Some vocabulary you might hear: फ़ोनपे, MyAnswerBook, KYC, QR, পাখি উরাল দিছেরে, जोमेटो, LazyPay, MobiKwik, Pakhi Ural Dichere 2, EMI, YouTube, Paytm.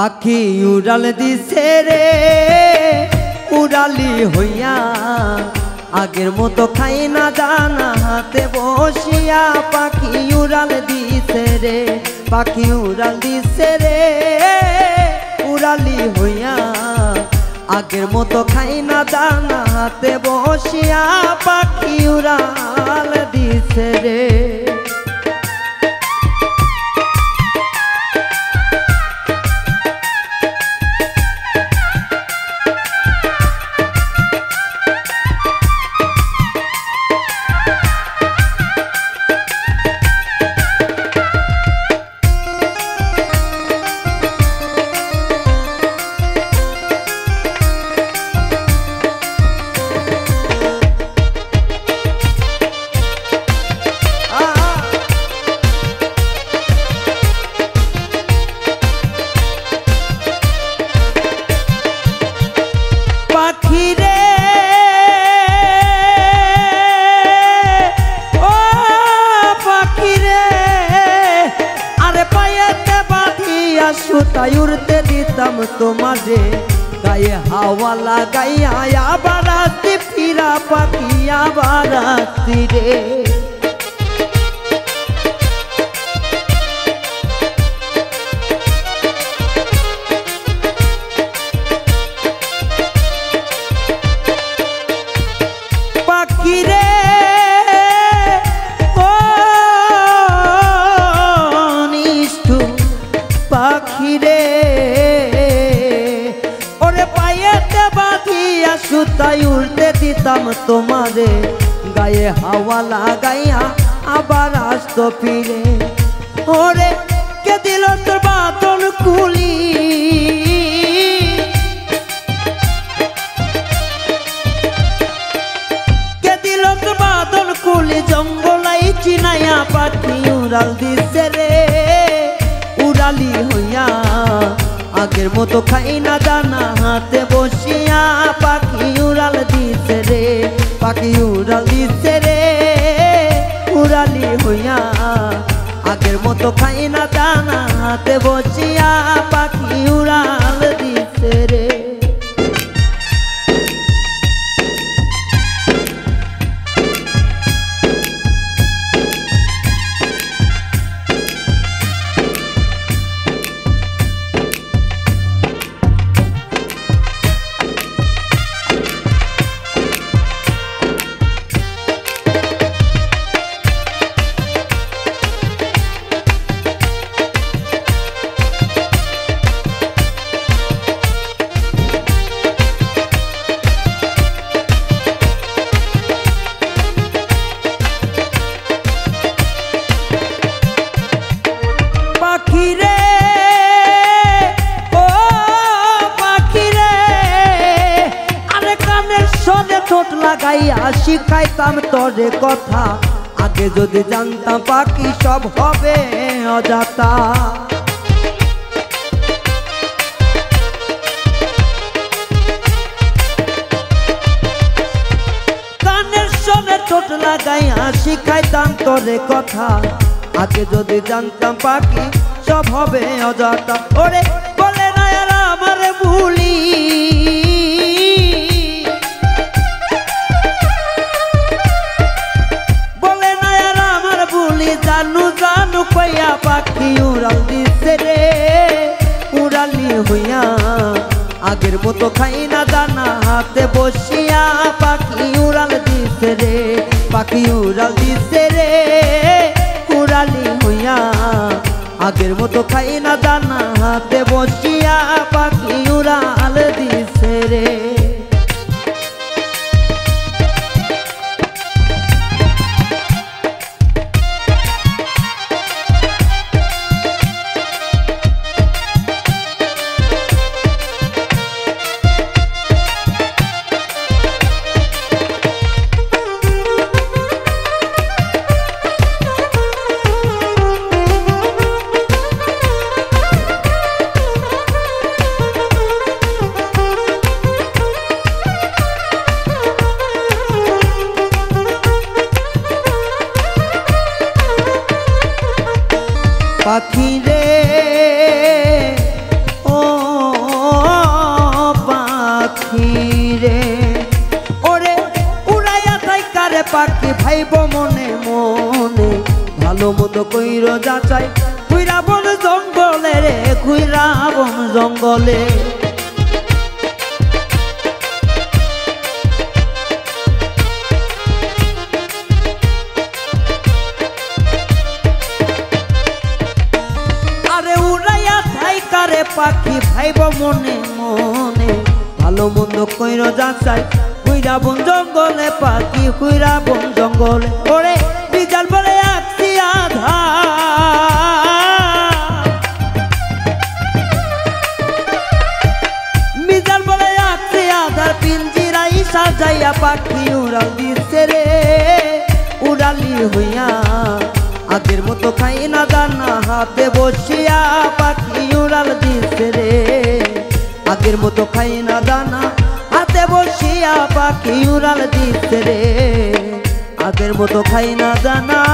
पाखी उड़ाल दिसे रे उड़ाली हुइया आगेर मतो खाई ना दाना हाथे बसिया। पाखी उड़ाल दिसे रे, पाखी उड़ाल दिसे रे उड़ाली हुइया आगेर मतो खाई ना दाना हाथे बसिया। पाखी उड़ाल दिसे रे, उड़ते दितम तुम्हारे गाये हवा लगाइया बाराती फिरा पाखिया बाराती रे। पाखी रे सुताई उड़ते दितम तुम्हारे गाये हवा लगाइया आबार आस्तो फिरे। ओरे के दिलो तोर बातन खुली के दिलो तोर बातन खुली जंगलाई चिनाया। पाखी उड़ाल दिसे रे उड़ाली हुइया आगेर मतो खाई ना दाना हाथे बसिया। पाखी उड़ाल दिसे रे, पाखी उड़ाल दिसे रे उड़ाली हुइया आगेर मतो खाई ना दाना हाथे बसिया। पाखी उड़ाल दिसे रे। शिखाइताम तोरे कथा आगे जोदि जानताम पाखी सब होबे अजाता। कानेर सने ठोट लागाइया शिखाइताम तोरे कथा आगे जोदि जानताम पाखी सब होबे अजाता। ओरे बोले ना यार आमारे भूली पाखी उड़ाल दिसे रे उड़ाली हुइया आगेर मतो खाई ना दाना हाथे बसिया। पाखी उड़ाल दिसे रे, पाखी उड़ाल दिसे रे उड़ाली हुइया आगेर मतो खाई ना दाना हाथे बसिया। पाखी उड़ाल दिसे रे। पाखी रे ओ पाखी भाईब मने मने भालो मतो कइरो जाचाई खुइरा बन जंगले रे खुइरा बन जंगले पाखी भाईब मने मने भालो मन्द कइरो जाचाई खुइरा बन जंगले पाखी खुइरा बन जंगले ओरे बिजाल परे आछि आधा बिजाल परे आछि आधा पिंजिराई साजाइया पाखी उड़ाल दिछे रे उड़ाली हुइया आगेर मतो खाई ना दाना हाथे बसिया पाखी उड़ाल दिछे रे आगेर मतो खाई ना दाना हाथे बसिया पाखी उड़ाल दिछे रे आगेर मतो खाई ना दाना।